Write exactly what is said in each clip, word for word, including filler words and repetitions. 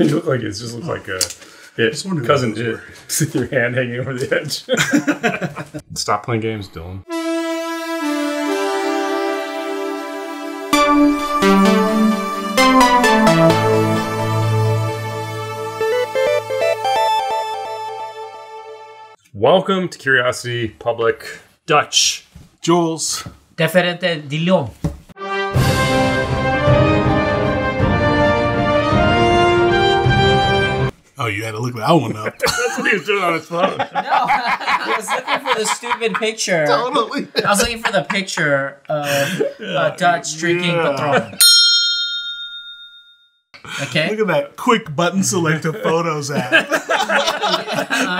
It looked like it just looks oh. like a it, cousin did. Your hand hanging over the edge. Stop playing games, Dylan. Welcome to Curiosity Public. Dutch. Jules. Deferente Dilon. Oh, you had to look that one up. That's what he was doing on his phone. No, I was looking for the stupid picture. Totally. I was looking for the picture of yeah, uh, Dutch yeah. drinking Patron. Okay. Look at that quick button select a photos app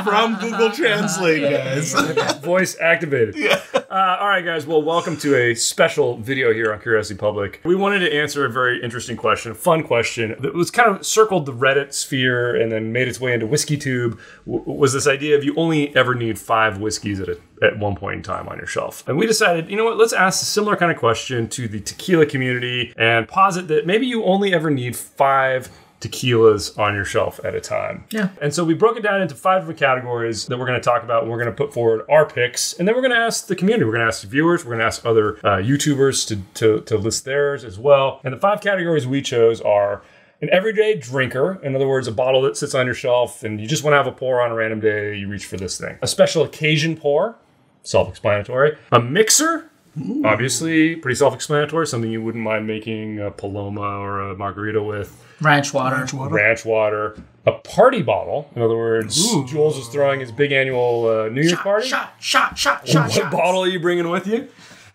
from Google Translate, guys. Voice activated. Yeah. Uh, all right, guys. Well, welcome to a special video here on Curiosity Public. We wanted to answer a very interesting question, a fun question that was kind of circled the Reddit sphere and then made its way into WhiskeyTube. W was this idea of you only ever need five whiskeys at a, at one point in time on your shelf? And we decided, you know what? Let's ask a similar kind of question to the tequila community and posit that maybe you only ever need five. Five tequilas on your shelf at a time. Yeah. And so we broke it down into five different categories that we're going to talk about. And we're going to put forward our picks. And then we're going to ask the community. We're going to ask the viewers. We're going to ask other uh, YouTubers to, to, to list theirs as well. And the five categories we chose are an everyday drinker. In other words, a bottle that sits on your shelf and you just want to have a pour on a random day. You reach for this thing. A special occasion pour. Self-explanatory. A mixer. Ooh. Obviously, pretty self-explanatory. Something you wouldn't mind making a Paloma or a margarita with. Ranch water. Ranch water. Ranch water. A party bottle. In other words, ooh. Jules is throwing his big annual uh, New Year's shot, party. Shot, shot, shot, what shot, What shots. bottle are you bringing with you?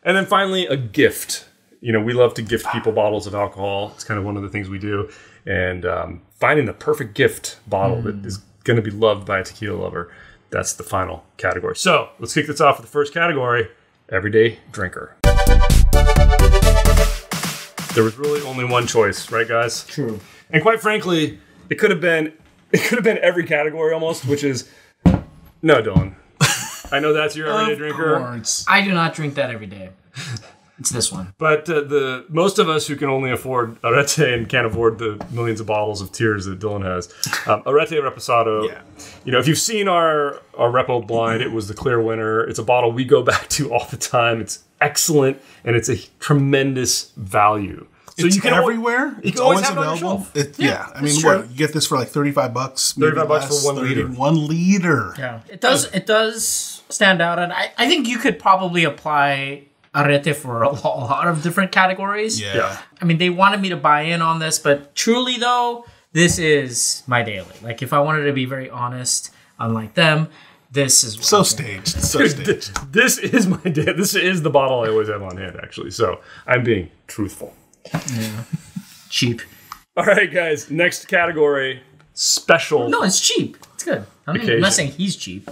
And then finally, a gift. You know, we love to gift people bottles of alcohol. It's kind of one of the things we do. And um, finding the perfect gift bottle mm. that is going to be loved by a tequila lover. That's the final category. So let's kick this off with the first category. Everyday drinker. There was really only one choice, right, guys? True. And quite frankly, it could have been it could have been every category almost, which is no, Dylan. I know that's your everyday drinker. Of course. I do not drink that every day. It's this one. But uh, the most of us who can only afford Arette and can't afford the millions of bottles of tears that Dylan has, um, Arette Reposado. Yeah. You know, if you've seen our our Repo blind, it was the clear winner. It's a bottle we go back to all the time. It's excellent and it's a tremendous value. So it's you can everywhere. Al you it's can always, always have available. It on it, yeah. yeah, I mean, what, you get this for like thirty-five bucks. Thirty-five bucks for one liter. One liter. Yeah, it does. It does stand out, and I I think you could probably apply Arette for a lot of different categories. Yeah. yeah. I mean, they wanted me to buy in on this, but truly though, this is my daily. Like if I wanted to be very honest, unlike them, this is what so I'm staged. So Dude, staged. This is my day. This is the bottle I always have on hand, actually. So I'm being truthful. Yeah. Cheap. All right, guys. Next category, special. No, it's cheap. It's good. I'm occasion. not saying he's cheap.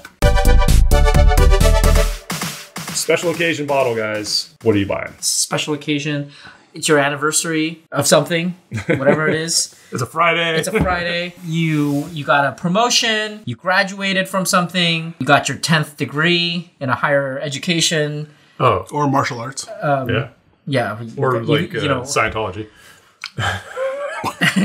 Special occasion bottle, guys. What are you buying? Special occasion. It's your anniversary of something, whatever it is. It's a Friday. It's a Friday. You you got a promotion. You graduated from something. You got your tenth degree in a higher education. Oh, or martial arts. Um, yeah. Yeah. Or you, like you, you uh, know, Scientology.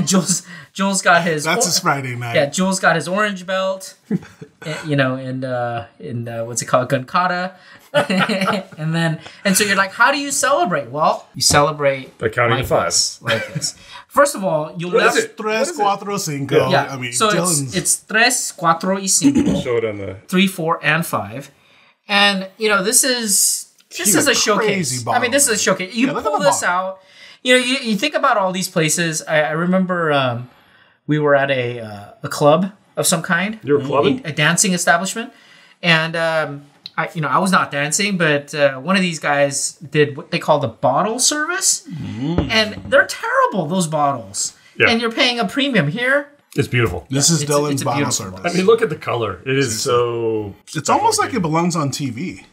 Jules Jules got his. That's his Friday night. Yeah, Jules got his orange belt. And, you know, and uh, in uh, what's it called, gunkata. and then, and so you're like, how do you celebrate? Well, you celebrate by counting to five. Like this. First of all, you'll what never. Tres Cuatro y Cinco. Yeah. I mean, so it's, it's Tres Cuatro y Cinco. Show it on the three, four, and five. And you know, this is this She's is a, a showcase. Bomb. I mean, this is a showcase. You yeah, pull this bomb. out. You know, you, you think about all these places. I, I remember um, we were at a uh, a club of some kind. You were clubbing? A, a dancing establishment, and. Um, I, you know, I was not dancing, but uh, one of these guys did what they call the bottle service. Mm. And they're terrible, those bottles. Yeah. And you're paying a premium here. It's beautiful. This is Dylan's bottle service. I mean, look at the color. It is so... It's almost like it belongs on T V.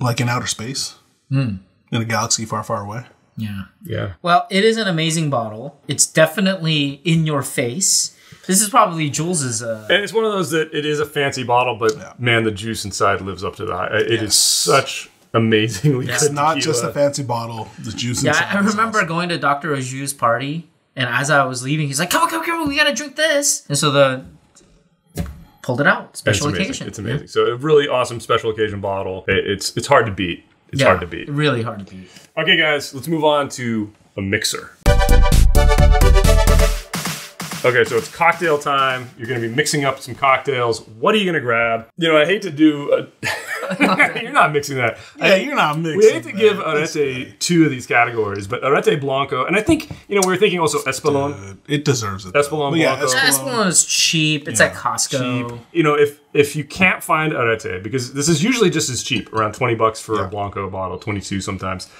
Like in outer space. Mm. In a galaxy far, far away. Yeah. Yeah. Well, it is an amazing bottle. It's definitely in your face. This is probably Jules's. Uh, and it's one of those that it is a fancy bottle, but yeah. man, the juice inside lives up to the high. It yes. is such amazingly yeah. good It's not tequila. Just a fancy bottle. The juice yeah, inside. Yeah, I remember awesome. going to Doctor Oju's party And as I was leaving, he's like, come on, come on, come on, we gotta drink this. And so the pulled it out. Special it's occasion. It's amazing. Yeah. So a really awesome special occasion bottle. It, it's it's hard to beat. It's yeah, hard to beat. Really hard to beat. Okay, guys, let's move on to a mixer. Okay, so it's cocktail time. You're gonna be mixing up some cocktails. What are you gonna grab? You know, I hate to do a... You're not mixing that. Yeah, I, you're not mixing We hate to that. give Arette two of these categories, but Arette Blanco, and I think, you know, we were thinking also Espolòn. It deserves it. Espolòn Blanco. Yeah, Espolòn is cheap. It's yeah, at Costco. Cheap. You know, if if you can't find Arette, because this is usually just as cheap, around twenty bucks for yeah, a Blanco bottle, twenty-two sometimes.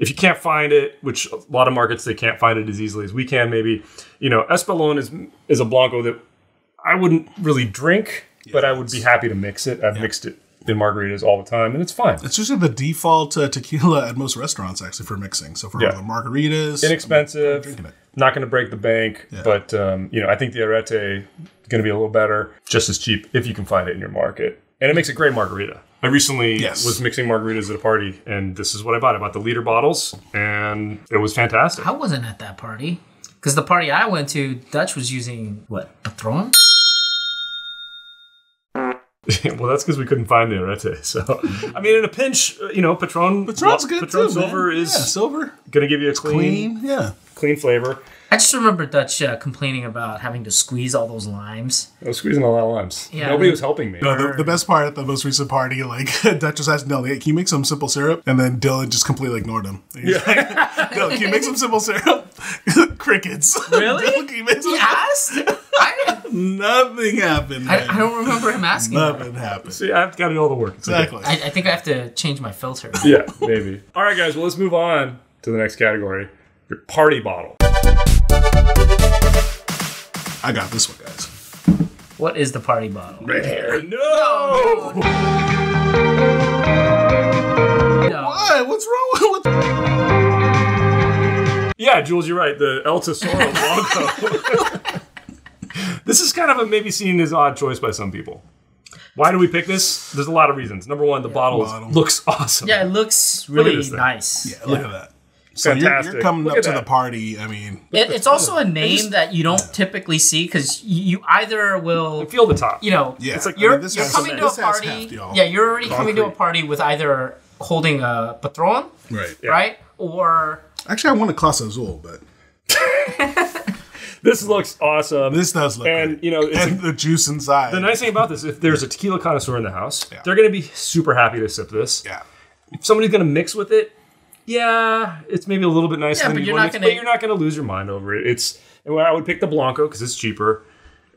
If you can't find it, which a lot of markets, they can't find it as easily as we can, maybe, you know, Espolòn is is a Blanco that I wouldn't really drink, yeah, but I would be happy to mix it. I've yeah, mixed it in margaritas all the time, and it's fine. It's usually the default uh, tequila at most restaurants, actually, for mixing. So for yeah, the margaritas. Inexpensive, I'm, I'm not going to break the bank, yeah, but, um, you know, I think the Arette is going to be a little better, just as cheap, if you can find it in your market. And it makes a great margarita. I recently yes, was mixing margaritas at a party, and this is what I bought. I bought the liter bottles, and it was fantastic. I wasn't at that party, because the party I went to, Dutch was using, what, Patron? Well, that's because we couldn't find the Arette. So, I mean, in a pinch, you know, Patron. Patron's good Patron too, Silver man. is yeah, silver. Gonna give you a it's clean, clean, yeah, clean flavor. I just remember Dutch uh, complaining about having to squeeze all those limes. I was squeezing a lot of limes. Yeah, Nobody I mean, was helping me. No, the, the best part at the most recent party, like, Dutch was asking Dylan, hey, can you make some simple syrup? And then Dylan just completely ignored him. Yeah. Like, Dylan, can you make some simple syrup? Crickets. Really? Dylan, can you make some syrup? I, Nothing happened. I, I don't remember him asking. Nothing happened. See, I've got to do all the work. It's exactly. Okay. I, I think I have to change my filter. Yeah, maybe. All right, guys. Well, let's move on to the next category, your party bottle. I got this one, guys. What is the party bottle? Right here. No! No. What? What's wrong with what the Yeah, Jules, you're right. The El Tesoro Blanco. This is kind of a maybe seen as odd choice by some people. Why do we pick this? There's a lot of reasons. Number one, the yeah, bottle bottom. looks awesome. Yeah, it looks really look nice. Yeah, look yeah. at that. So fantastic. You're, you're coming Look up to that. the party. I mean, it, it's also a name just, that you don't yeah. typically see because you either will and feel the top. You know, yeah. It's like you're, I mean, this you're coming to a party. Half, yeah, you're already Concrete. coming to a party with either holding a Patron, right? Yeah. Right? Or actually, I want a Clase Azul, but. This looks awesome. This does look and, great. You know, it's and a, the juice inside. The nice thing about this, if there's a tequila connoisseur in the house, yeah. they're going to be super happy to sip this. Yeah. If somebody's going to mix with it, yeah, it's maybe a little bit nicer yeah, than but you're, not mix, gonna... but you're not going to lose your mind over it. It's and I would pick the Blanco because it's cheaper,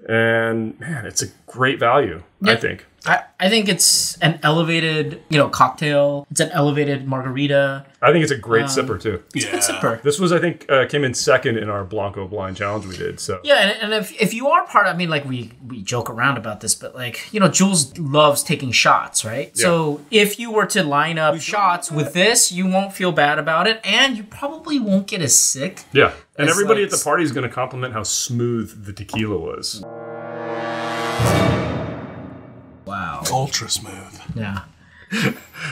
and man, it's a great value. Yeah. I think. I, I think it's an elevated, you know, cocktail. It's an elevated margarita. I think it's a great um, sipper too. It's yeah. a good sipper. This was, I think, uh, came in second in our Blanco blind challenge we did. So yeah, and, and if if you are part, I mean, like we we joke around about this, but like you know, Jules loves taking shots, right? Yeah. So if you were to line up we shots with this, you won't feel bad about it, and you probably won't get as sick. Yeah, and everybody like, at the party is going to compliment how smooth the tequila was. Wow. Ultra smooth. Yeah.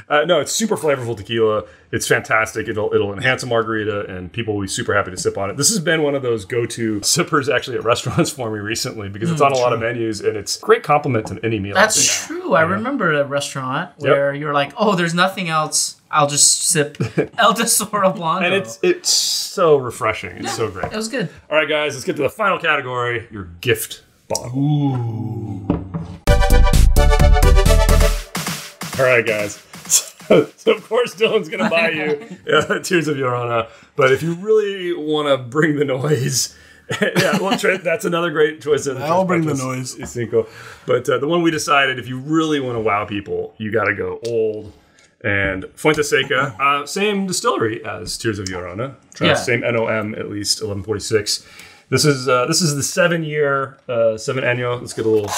uh, no, it's super flavorful tequila. It's fantastic. It'll it'll enhance a margarita, and people will be super happy to sip on it. This has been one of those go-to sippers actually at restaurants for me recently because it's mm, on a true. lot of menus, and it's a great compliment to any meal. That's I true. I, I remember a restaurant where yep. you're like, oh, there's nothing else. I'll just sip El Tesoro Blanco. And it's, it's so refreshing. It's yeah, so great. It was good. All right, guys, let's get to the final category, your gift bottle. Ooh. All right, guys. So, so of course, Dylan's going to buy you uh, Tears of Llorona. But if you really want to bring the noise, yeah, well, that's another great choice. I'll bring the noise. Cinco. But uh, the one we decided, if you really want to wow people, you got to go old. And Fuente Seca, uh, same distillery as Tears of Llorona. Yeah. Same N O M, at least, eleven forty-six. This is uh, this is the seven-year, uh, seven año. Let's get a little,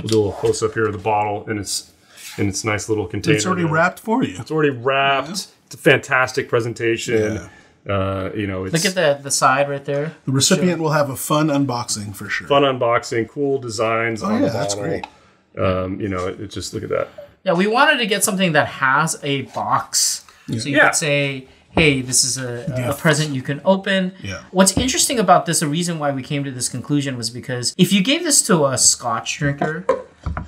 we'll do a little close-up here of the bottle. And it's... in its nice little container. It's already wrapped for you. It's already wrapped. Yeah. It's a fantastic presentation. Yeah. Uh, you know, it's, look at the the side right there. The recipient sure. will have a fun unboxing for sure. Fun unboxing, cool designs oh, on yeah, the bottle. That's great. Um, you know, it, it just look at that. Yeah, we wanted to get something that has a box, yeah. so you yeah. could say, hey, this is a, yeah. a present you can open. Yeah. What's interesting about this, a reason why we came to this conclusion, was because if you gave this to a Scotch drinker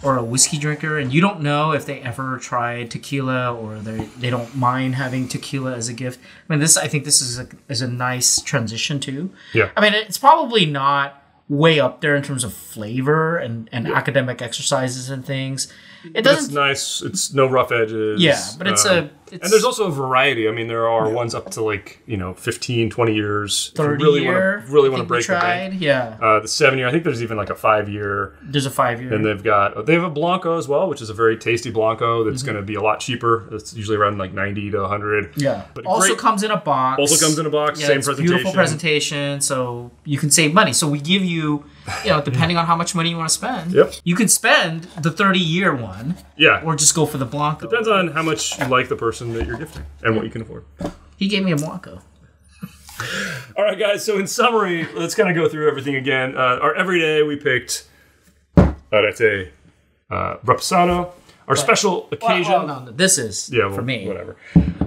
or a whiskey drinker and you don't know if they ever tried tequila or they they don't mind having tequila as a gift, I mean, this I think this is a, is a nice transition too. Yeah. I mean, it's probably not way up there in terms of flavor and, and yeah. academic exercises and things. It doesn't. But it's nice. It's no rough edges. Yeah, but it's um, a. It's, and there's also a variety. I mean, there are yeah. ones up to like you know fifteen, twenty years, thirty if you really year. Wanna, really want to break the bank. Yeah. Uh, the seven year. I think there's even like a five year. There's a five year. And they've got they have a Blanco as well, which is a very tasty Blanco. That's mm-hmm. going to be a lot cheaper. It's usually around like ninety to a hundred. Yeah. But also great, comes in a box. Also comes in a box. Yeah, same it's presentation. Beautiful presentation. So you can save money. So we give you. You, you know, depending on how much money you want to spend, yep. you could spend the thirty year one, yeah, or just go for the Blanco. Depends on how much you like the person that you're gifting and what you can afford. He gave me a Blanco. All right, guys. So in summary, let's kind of go through everything again. Uh, our everyday, we picked Arette, uh, Reposado. Our but, special occasion. Well, well, no, no, this is yeah, well, for me. Whatever.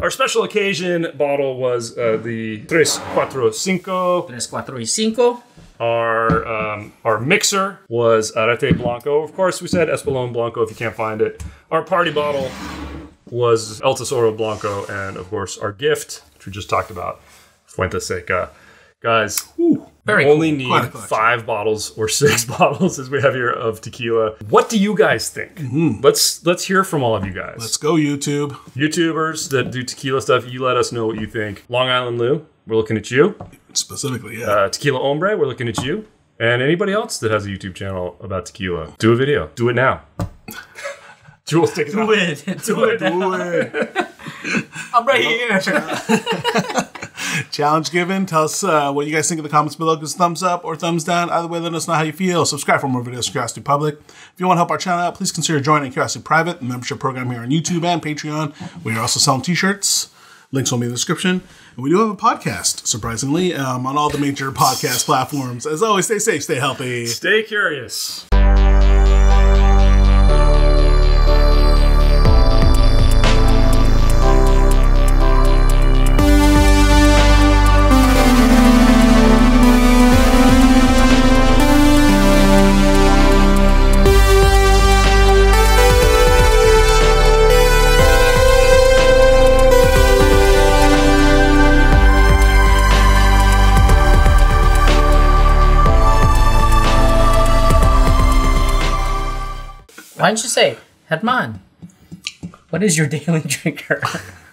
Our special occasion bottle was uh, the Tres Cuatro y Cinco. Tres Cuatro y Cinco. Our um, our mixer was Arette Blanco. Of course, we said Espolòn Blanco if you can't find it. Our party bottle was El Tesoro Blanco, and of course, our gift, which we just talked about, Fuente Seca. Guys, ooh, Very we only cool. need Quite five bottles or six bottles, as we have here, of tequila. What do you guys think? Mm-hmm. Let's let's hear from all of you guys. Let's go, YouTube. YouTubers that do tequila stuff, you let us know what you think. Long Island Lou, we're looking at you. Specifically, yeah. Uh, Tequila Ombre, we're looking at you. And anybody else that has a YouTube channel about tequila, do a video. Do it now. Jules, take it Do it. Do, do it. it do it. I'm right here. Challenge given. Tell us uh, what you guys think in the comments below. Give us a thumbs up or thumbs down. Either way, let us know how you feel. Subscribe for more videos, Curiosity Public. If you want to help our channel out, please consider joining Curiosity Private, the membership program here on YouTube and Patreon. We are also selling t-shirts. Links will be in the description. And we do have a podcast, surprisingly, um, on all the major podcast platforms. As always, stay safe, stay healthy. Stay curious. Why don't you say, Hedman, what is your daily drinker?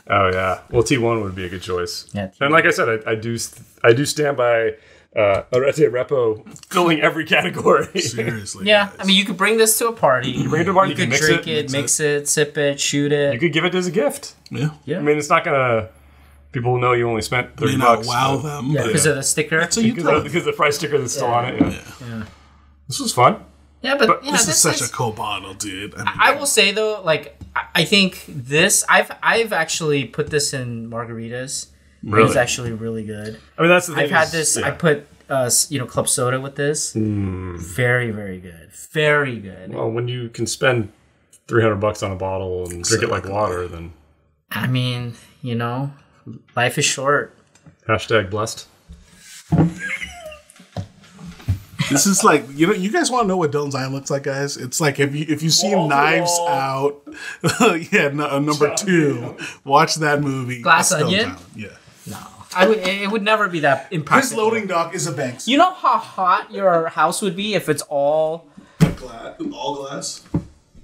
Oh, yeah. Well, T one would be a good choice. Yeah, and like I said, I, I do I do stand by uh, Arette Repo filling every category. Seriously. Yeah. Guys. I mean, you could bring this to a party. You bring it to a party. You, you could drink it, it, mix it, it, sip it, shoot it. You could give it as a gift. Yeah. yeah. I mean, it's not going to... People know you only spent thirty bucks. Wow them. Yeah, because yeah. of the sticker. That's what you because, of, because of the price sticker that's yeah. still on it. Yeah. Yeah. yeah. This was fun. Yeah, but, but you know, this, this is such this, a cool bottle, dude. I, mean, I will say though, like I think this, I've I've actually put this in margaritas. Really? It's actually really good. I mean, that's the thing. I've had this. Yeah. I put uh, you know club soda with this. Mm. Very very good. Very good. Well, when you can spend three hundred bucks on a bottle and drink it like water, then I mean, you know, life is short. Hashtag blessed. This is like, you know, you guys want to know what Dylan's eye looks like, guys? It's like if you if you see whoa, Knives whoa. Out, yeah, no, number two, watch that movie. Glass Onion? Down. Yeah. No. I would, it would never be that impactful. His loading dock is a bank. You know how hot your house would be if it's all... All glass?